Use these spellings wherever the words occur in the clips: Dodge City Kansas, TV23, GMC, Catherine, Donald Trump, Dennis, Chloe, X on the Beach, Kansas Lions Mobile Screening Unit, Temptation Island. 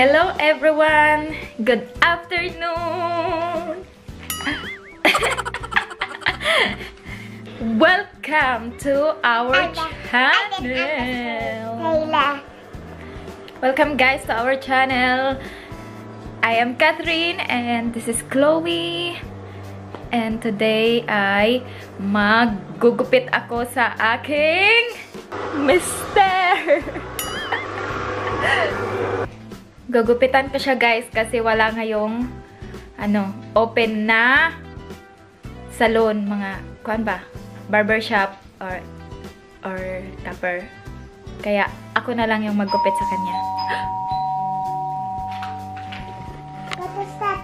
Hello everyone! Good afternoon! Welcome to our channel! Welcome guys to our channel! I am Catherine and this is Chloe. And today ay magugupit ako sa aking mister! Gugupitan ko siya guys kasi wala ngayong open na salon, mga kuan ba? Barbershop or taper. Kaya ako na lang yung maggupit sa kanya. What's that?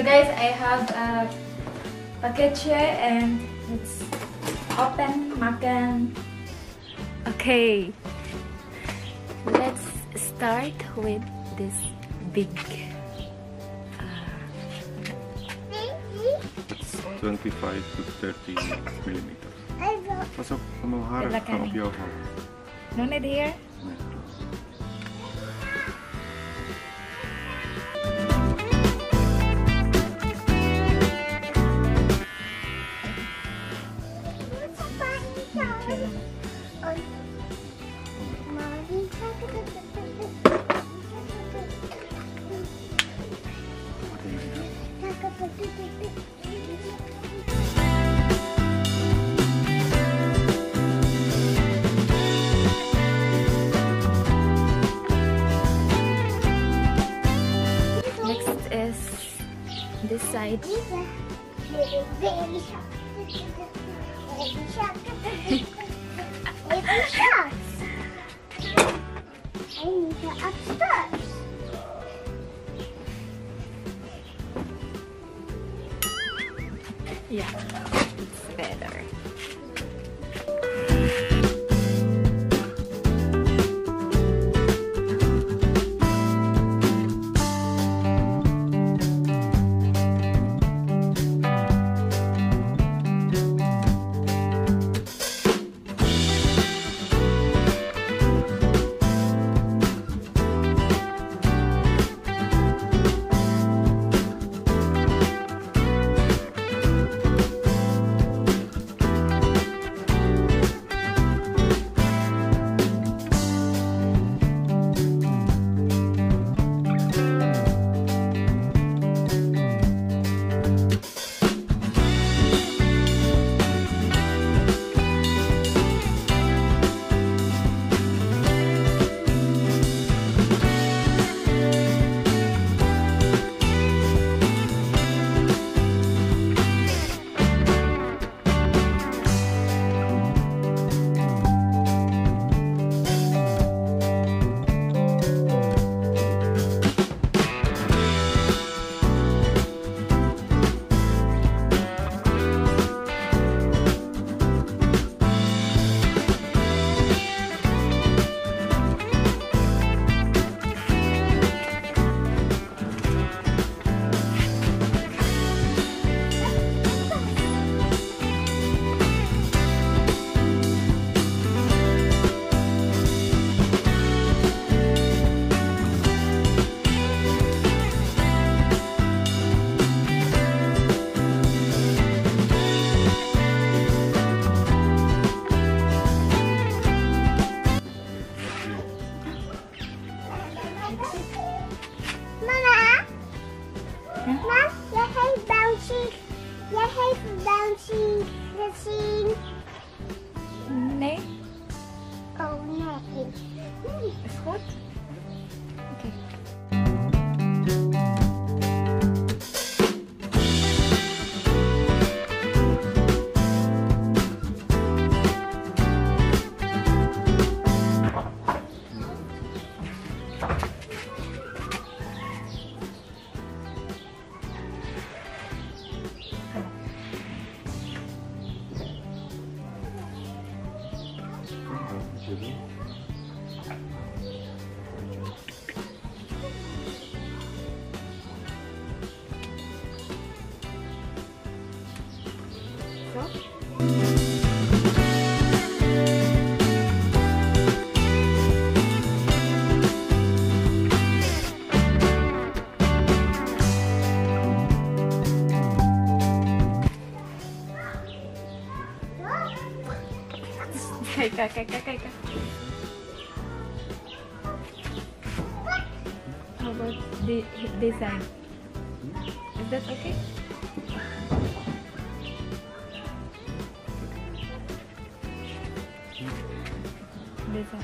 So guys, I have a package here and it's open, makan. Okay, let's start with this big 25 to 30 millimeters. Pasok mo harap ka opyo ko. No need here. This side. Baby sharks. I need to upstairs. Yeah, it's better. Huh? Kijk. How about the design? Is that okay? Design.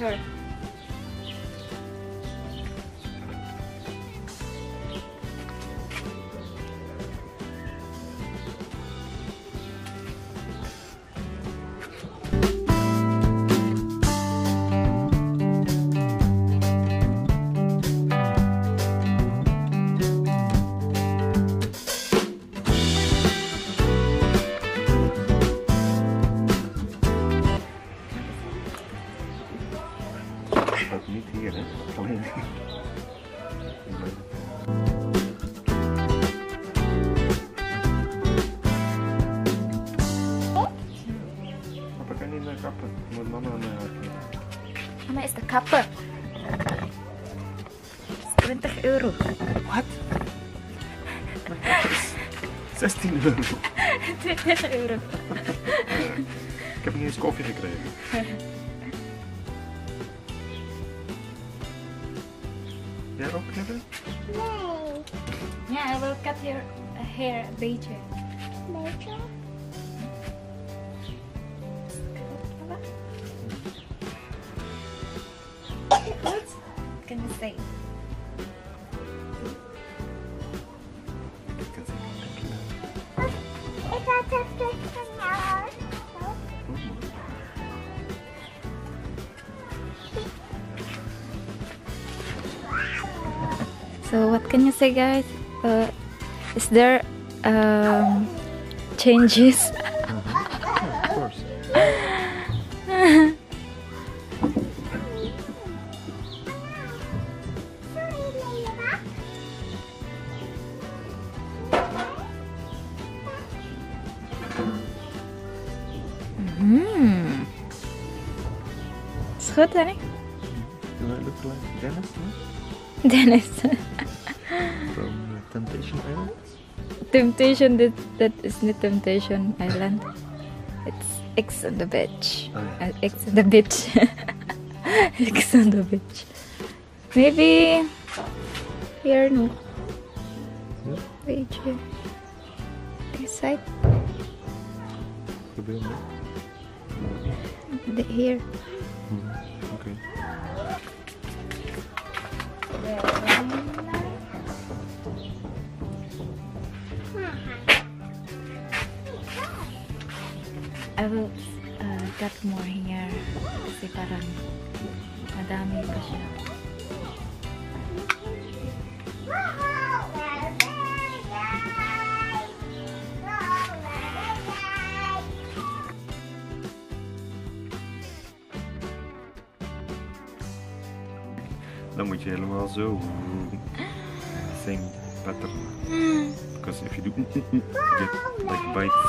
Sure. Mama is the kapper. €20. What? My kapper is €16. €20. Ik heb niet eens koffie gekregen. Jij ook knippen? Nee. Yeah, I will cut your hair a beetje. Beetje? Can you say? So what can you say, guys? Is there changes? Of course. Is het goed, Danny? Do I look like Dennis? No? Dennis. From Temptation Island? Temptation, that is not Temptation Island. It's X on the Beach. Oh, yeah. X on the Beach. X on the Beach. Maybe here, no. Yeah. Beach here. This side. Here. Okay. I will cut more here. Kasi parang madami pa siya. Dan moet je helemaal zo same pattern. Because if you do you get like bites.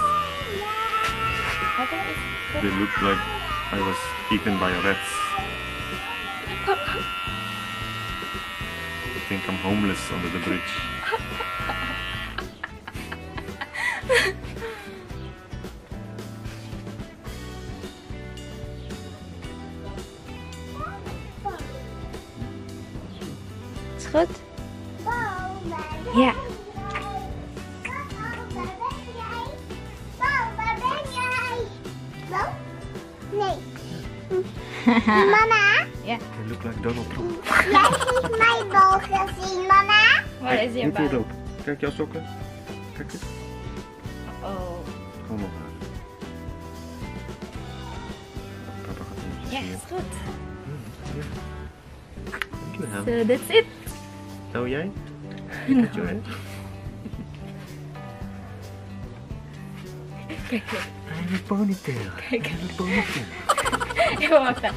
They look like I was eaten by rats. I think I'm homeless under the bridge. Goed? Ja. Waar ben jij? Wel? Nee. Mama? Ja. You look like Donald Trump. Jij hebt niet mijn bal gezien, mama. Waar is je bal? Kijk jouw sokken. Kijk eens. Oh. Kom op haar. Papa gaat even zien. Ja, is goed. Dank je. Yeah. So that's it. Tahu jij? No. Kijk. I have a ponytail. Kijk. I have a ponytail. Ik wil ook dat.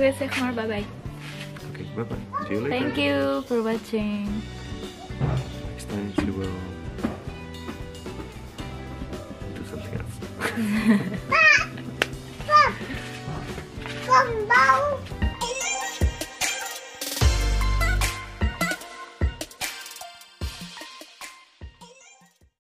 Okay, say more bye-bye. Okay, bye-bye. See you later. Thank you for watching. Next time we will do something else.